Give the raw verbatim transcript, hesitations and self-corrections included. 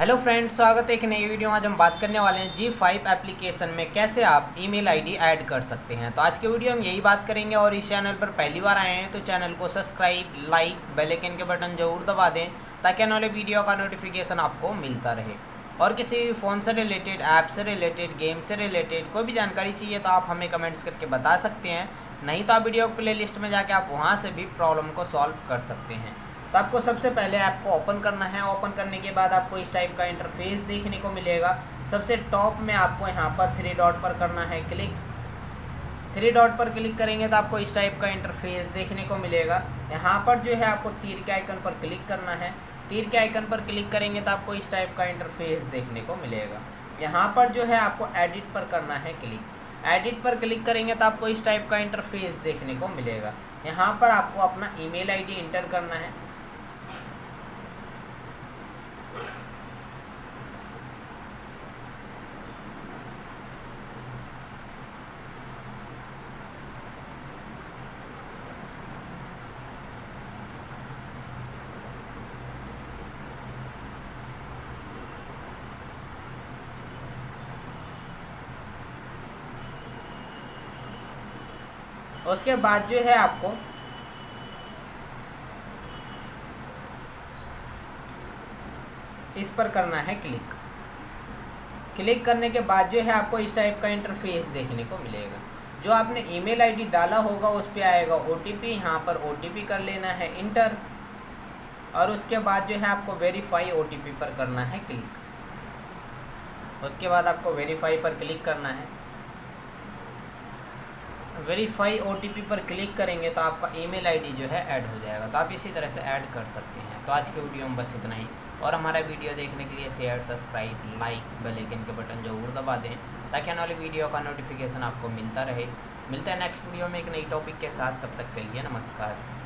Hello friends, स्वागत है एक नई वीडियो में। आज हम बात करने वाले हैं जी फाइव एप्लीकेशन में कैसे आप ईमेल आईडी ऐड कर सकते हैं। तो आज के वीडियो में यही बात करेंगे। और इस चैनल पर पहली बार आए हैं तो चैनल को सब्सक्राइब, लाइक, बेल आइकन के बटन जरूर दबा दें ताकि आने वाले वीडियो का नोटिफिकेशन आपको मिलता रहे। और किसी भी फ़ोन से रिलेटेड, ऐप से रिलेटेड, गेम से रिलेटेड कोई भी जानकारी चाहिए तो आप हमें कमेंट्स करके बता सकते हैं। नहीं तो आप वीडियो प्ले लिस्ट में जाके आप वहाँ से भी प्रॉब्लम को सॉल्व कर सकते हैं। तो आपको सबसे पहले ऐप को ओपन करना है। ओपन करने के बाद आपको इस टाइप का इंटरफेस देखने को मिलेगा। सबसे टॉप में आपको यहाँ पर थ्री डॉट पर करना है क्लिक। थ्री डॉट पर क्लिक करेंगे तो आपको इस टाइप का इंटरफेस देखने को मिलेगा। यहाँ पर जो है आपको तीर के आइकन पर क्लिक करना है। तीर के आइकन पर क्लिक करेंगे तो आपको इस टाइप का इंटरफेस देखने को मिलेगा। यहाँ पर जो है आपको एडिट पर करना है क्लिक। एडिट पर क्लिक करेंगे तो आपको इस टाइप का इंटरफेस देखने को मिलेगा। यहाँ पर आपको अपना ईमेल आईडी एंटर करना है। उसके बाद जो है आपको इस पर करना है क्लिक। क्लिक करने के बाद जो है आपको इस टाइप का इंटरफेस देखने को मिलेगा। जो आपने ईमेल आईडी डाला होगा उस पर आएगा ओटीपी। यहाँ पर ओटीपी कर लेना है इंटर। और उसके बाद जो है आपको वेरीफाई ओटीपी पर करना है क्लिक। उसके बाद आपको वेरीफाई पर क्लिक करना है। वेरीफाई ओटीपी पर क्लिक करेंगे तो आपका ईमेल आईडी जो है ऐड हो जाएगा। तो आप इसी तरह से ऐड कर सकते हैं। तो आज के वीडियो में बस इतना ही। और हमारा वीडियो देखने के लिए share, subscribe, like, bell icon के बटन जरूर दबा दें ताकि आने वाले वीडियो का नोटिफिकेशन आपको मिलता रहे। मिलता है नेक्स्ट वीडियो में एक नई टॉपिक के साथ। तब तक के लिए नमस्कार।